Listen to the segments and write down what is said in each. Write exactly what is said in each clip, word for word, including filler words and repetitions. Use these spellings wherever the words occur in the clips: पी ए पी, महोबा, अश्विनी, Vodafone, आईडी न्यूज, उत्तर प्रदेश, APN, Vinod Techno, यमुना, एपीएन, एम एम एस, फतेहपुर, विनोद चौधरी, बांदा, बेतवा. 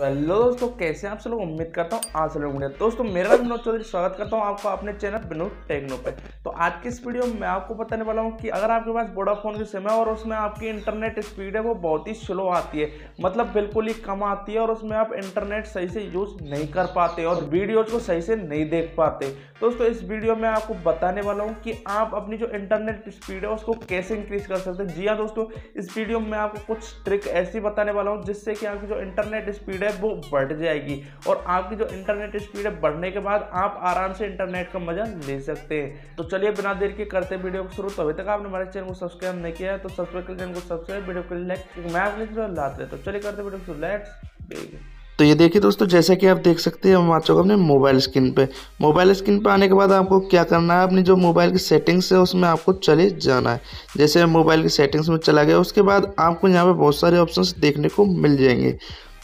Hello दोस्तों, कैसे हैं आप सब लोग। उम्मीद करता हूँ आज लोग बढ़िया। दोस्तों मेरा नाम विनोद चौधरी, स्वागत करता हूँ आपका अपने चैनल विनोद टेक्नो पे। तो आज की इस वीडियो में मैं आपको बताने वाला हूँ कि अगर आपके पास वोडाफोन की सिम है और उसमें आपकी इंटरनेट स्पीड है वो बहुत ही स्लो आती है, मतलब बिल्कुल ही कम आती है और उसमें आप इंटरनेट सही से यूज़ नहीं कर पाते और वीडियोज़ को सही से नहीं देख पाते। दोस्तों इस वीडियो में आपको बताने वाला हूँ कि आप अपनी जो इंटरनेट स्पीड है उसको कैसे इंक्रीज़ कर सकते हैं। जी हाँ दोस्तों, इस वीडियो में आपको कुछ ट्रिक ऐसी बताने वाला हूँ जिससे कि आपकी जो इंटरनेट स्पीड वो बढ़ जाएगी और आपकी जो इंटरनेट स्पीड है बढ़ने के बाद आप आराम से इंटरनेट का मजा ले सकते हैं। तो चलिए बिना देर के करते हैं वीडियो को शुरू। तो अभी तक आपने हमारे चैनल को सब्सक्राइब नहीं किया है तो सब्सक्राइब कर चैनल को सब्सक्राइब वीडियो को लाइक मैं आपके लिए लाते हैं। तो चलिए करते हैं वीडियो को लाइक। तो ये देखिए दोस्तों, जैसा कि आप देख सकते हैं हम आ चुके अपने मोबाइल स्क्रीन पे। मोबाइल स्क्रीन पे आने के बाद आपको क्या करना है, अपनी जो मोबाइल की सेटिंग्स है उसमें आपको चले जाना है। जैसे मोबाइल की सेटिंग्स में चला गया उसके बाद आपको यहाँ पे बहुत सारे ऑप्शंस देखने को मिल जाएंगे।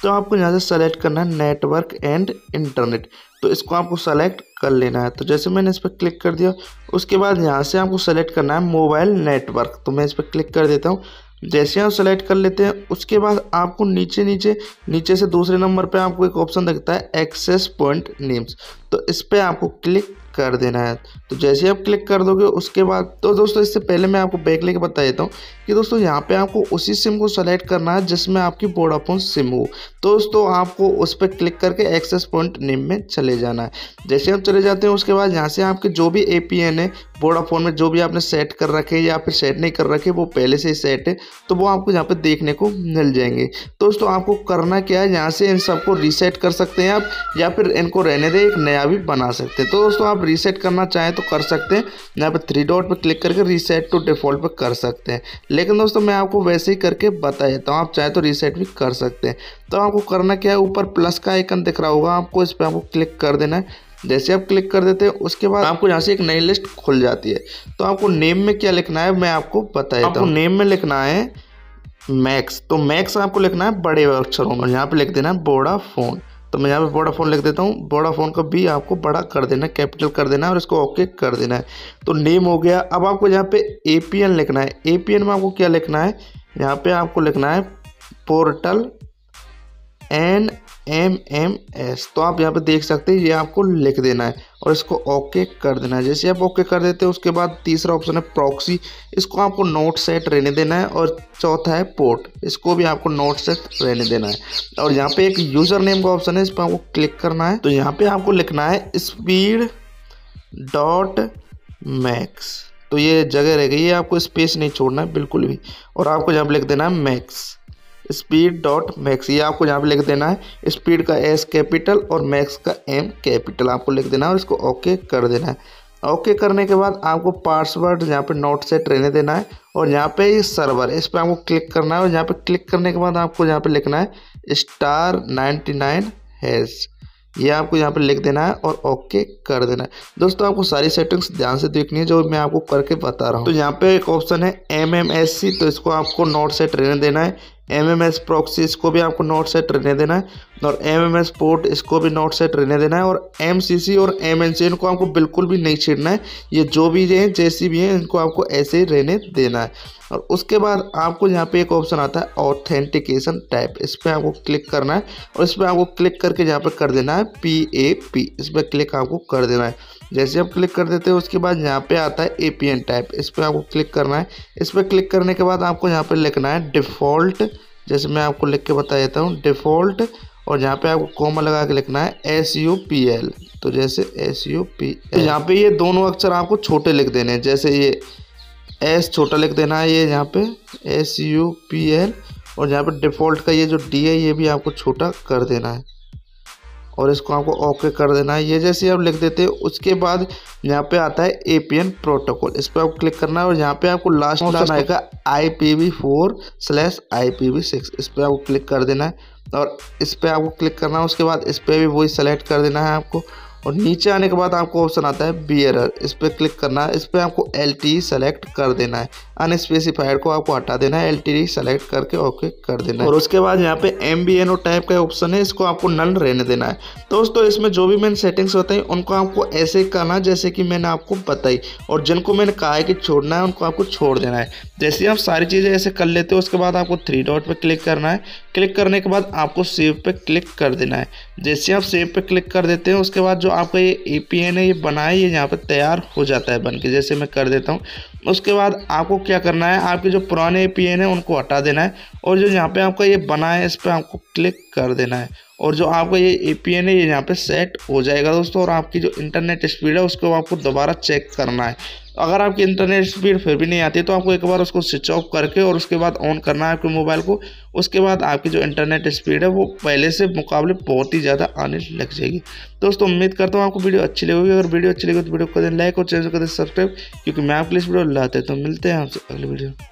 तो आपको यहाँ से सेलेक्ट करना है नेटवर्क एंड इंटरनेट, तो इसको आपको सेलेक्ट कर लेना है। तो जैसे मैंने इस पर क्लिक कर दिया उसके बाद यहाँ से आपको सेलेक्ट करना है मोबाइल नेटवर्क, तो मैं इस पर क्लिक कर देता हूँ। जैसे आप सेलेक्ट कर लेते हैं उसके बाद आपको नीचे नीचे नीचे से दूसरे नंबर पे आपको एक ऑप्शन दिखता है एक्सेस पॉइंट नेम्स, तो इस पर आपको क्लिक कर देना है। तो जैसे आप क्लिक कर दोगे उसके बाद, तो दोस्तों इससे पहले मैं आपको बैक लेके बता देता हूँ कि दोस्तों यहाँ पे आपको उसी सिम को सेलेक्ट करना है जिसमें आपकी वोडाफोन सिम हो। तो दोस्तों आपको उस पर क्लिक करके एक्सेस पॉइंट नेम में चले जाना है। जैसे आप चले जाते हैं उसके बाद यहाँ से आपके जो भी ए पी एन है वोडाफोन में, जो भी आपने सेट कर रखे या फिर सेट नहीं कर रखे, वो पहले से ही सेट है तो वो आपको यहाँ पर देखने को मिल जाएंगे। तो दोस्तों आपको करना क्या है, यहाँ से इन सबको रीसेट कर सकते हैं आप या फिर इनको रहने दें, एक नया भी बना सकते हैं। तो दोस्तों आप रीसेट करना चाहें तो कर सकते हैं, यहाँ पे थ्री डॉट पे क्लिक करके रीसेट टू डिफ़ॉल्ट पे कर सकते हैं। लेकिन दोस्तों मैं आपको वैसे ही करके बता देता हूँ, आप चाहे तो रीसेट भी कर सकते हैं। तो आपको करना क्या है, ऊपर प्लस का आइकन दिख रहा होगा आपको, इस पर आपको क्लिक कर देना है। जैसे आप क्लिक कर देते हैं उसके बाद आपको यहाँ से एक नई लिस्ट खुल जाती है। तो आपको नेम में क्या लिखना है मैं आपको बता देता हूँ। आपको नेम में लिखना है मैक्स, तो मैक्स आपको लिखना है बड़े अक्षरों में, यहाँ पर लिख देना है वोडाफोन। तो मैं यहाँ पे वोडाफोन लिख देता हूँ। वोडाफोन का भी आपको बड़ा कर देना है, कैपिटल कर देना है और इसको ओके कर देना है। तो नेम हो गया। अब आपको यहाँ पे एपीएन लिखना है। एपीएन में आपको क्या लिखना है, यहाँ पे आपको लिखना है portal N एम एम एस, तो आप यहाँ पे देख सकते हैं ये आपको लिख देना है और इसको ओके कर देना है। जैसे आप ओके कर देते हैं उसके बाद तीसरा ऑप्शन है प्रॉक्सी, इसको आपको नोट सेट रहने देना है। और चौथा है पोर्ट, इसको भी आपको नोट सेट रहने देना है। और यहाँ पे एक यूज़र नेम का ऑप्शन है, इस पर आपको क्लिक करना है। तो यहाँ पे आपको लिखना है स्पीड डॉट मैक्स, तो ये जगह रह गई है, आपको स्पेस नहीं छोड़ना है बिल्कुल भी। और आपको यहाँ पर लिख देना है मैक्स स्पीड डॉट मैक्स, ये आपको यहाँ पे लिख देना है। स्पीड का एस कैपिटल और मैक्स का एम कैपिटल आपको लिख देना है और इसको ओके कर देना है। ओके करने के बाद आपको पासवर्ड यहाँ पे नोट सेट रहने देना है। और यहाँ पे ये सर्वर, इस पर आपको क्लिक करना है। और यहाँ पे क्लिक करने के बाद आपको यहाँ पे लिखना है स्टार नाइन्टी नाइन हैश, ये आपको यहाँ पे लिख देना है और ओके कर देना है। दोस्तों आपको सारी सेटिंग्स ध्यान से देखनी है जो मैं आपको करके बता रहा हूँ। तो यहाँ पे एक ऑप्शन है एम एम एस सी, तो इसको आपको नोट सेट रहने देना है। एम एम एस प्रॉक्सी, इसको भी आपको नोट सेट रहने देना है। और एम एम एस पोर्ट, इसको भी नोट सेट रहने देना है। और एम सी सी और एम एन सी, इनको आपको बिल्कुल भी नहीं छेड़ना है। ये जो भी हैं जैसी भी हैं इनको आपको ऐसे ही रहने देना है। और उसके बाद आपको यहाँ पे एक ऑप्शन आता है ऑथेंटिकेशन टाइप, इस पर आपको क्लिक करना है। और इस पर आपको क्लिक करके यहाँ पे कर देना है पी ए पी, इस पर क्लिक आपको कर देना है। जैसे आप क्लिक कर देते हैं उसके बाद यहाँ पे आता है ए पी एन टाइप, इस पर आपको क्लिक करना है। इस पर क्लिक करने के बाद आपको यहाँ पे लिखना है डिफ़ॉल्ट, जैसे मैं आपको लिख के बता देता हूँ डिफ़ॉल्ट। और यहाँ पे आपको कोमा लगा के लिखना है एस यू पी एल, तो जैसे एस यू पी एल, यहाँ पे ये दोनों अक्षर आपको छोटे लिख देने हैं। जैसे ये एस छोटा लिख देना है, ये यहाँ पे एस यू पी एल। और यहाँ पे डिफ़ॉल्ट का ये जो डी है ये भी आपको छोटा कर देना है और इसको आपको ओके कर देना है। ये जैसे आप लिख देते हैं उसके बाद यहाँ पे आता है ए पी एन प्रोटोकॉल, इस पर आपको क्लिक करना है। और यहाँ पे आपको लास्ट ऑप्शन आएगा I P V four slash I P V six, इस पर आपको क्लिक कर देना है। और इस पर आपको क्लिक करना है उसके बाद इस पर भी वही सेलेक्ट कर देना है आपको। और नीचे आने के बाद आपको ऑप्शन आता है बियरर, इस पर क्लिक करना है। इस पर आपको एल टी सेलेक्ट कर देना है। अनस्पेसिफाइड को आपको हटा देना है, एलटीडी सेलेक्ट करके ओके कर देना है। और उसके बाद यहाँ पे M B N O type का ऑप्शन है, इसको आपको नन रहने देना है। दोस्तों इसमें जो भी मैंने सेटिंग्स होते हैं उनको आपको ऐसे करना जैसे कि मैंने आपको बताई, और जिनको मैंने कहा है कि छोड़ना है उनको आपको छोड़ देना है। जैसे आप सारी चीज़ें ऐसे कर लेते हो उसके बाद आपको थ्री डॉट पे क्लिक करना है, क्लिक करने के बाद आपको सेव पे क्लिक कर देना है। जैसे आप सेव पे क्लिक कर देते हैं उसके बाद जो आपका ये एपीएन है ये बना है ये यहाँ पे तैयार हो जाता है बन के, जैसे मैं कर देता हूँ। उसके बाद आपको क्या करना है, आपके जो पुराने एपीएन है उनको हटा देना है और जो यहाँ पे आपका ये बना है इस पर आपको क्लिक कर देना है, और जो आपका ये एपीएन है ये यहाँ पे सेट हो जाएगा दोस्तों। और आपकी जो इंटरनेट स्पीड है उसको आपको दोबारा चेक करना है। अगर आपकी इंटरनेट स्पीड फिर भी नहीं आती तो आपको एक बार उसको स्विच ऑफ करके और उसके बाद ऑन करना है आपके मोबाइल को, उसके बाद आपकी जो इंटरनेट स्पीड है वो पहले से मुकाबले बहुत ही ज़्यादा आने लग जाएगी। दोस्तों उम्मीद करता हूँ आपको वीडियो अच्छी लगेगी, अगर वीडियो अच्छी लगी तो वीडियो को दें लाइक और चैनल को दें सब्सक्राइब, क्योंकि मैं आपके लिए इस वीडियो लाते। तो मिलते हैं आपसे अगले वीडियो।